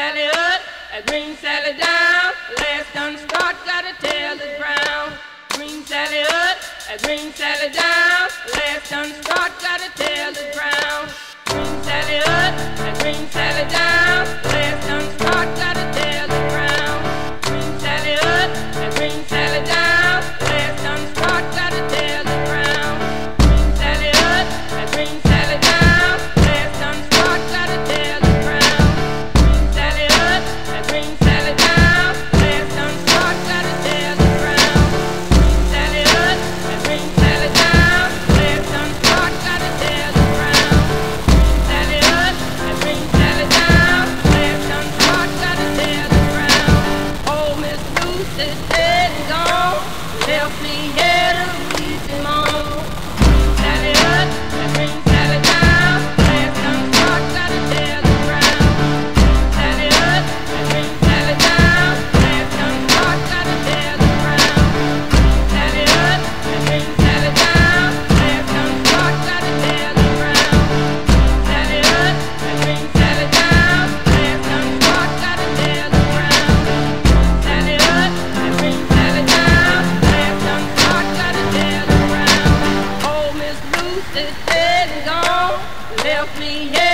Sally up, I bring Sally down. Last done start, gotta tell the ground. Bring Sally up, I bring Sally down. Last done start, gotta tell the ground. Bring Sally up, I bring Sally down. Last done start, gotta tell the ground. Bring Sally up, I bring Sally down. Last done start, gotta tell the ground. Bring Sally up, I bring Sally down. Last done start, gotta tell the ground. Bring Sally up, I bring Sally down. Last done start, gotta tell the ground. Bring Sally up, I bring Sally down. Last done start, gotta tell the ground. Bring Sally up, I bring Sally down. Last done start, gotta tell the ground. Oh, Miss Ruth is dead and gone. Left me here to weep alone. Bring Sally up, I bring Sally down. Last done start, gotta tell the ground. Bring Sally up, I bring Sally down. Last done start, gotta tell the ground. Bring Sally up, I bring Sally down. Last done start, gotta tell the ground. Bring Sally up, I bring Sally down. Last done start, gotta tell the ground. Bring Sally up, I bring Sally down. Last done start, gotta tell the ground. Oh, Miss Ruth is dead and gone. Left me here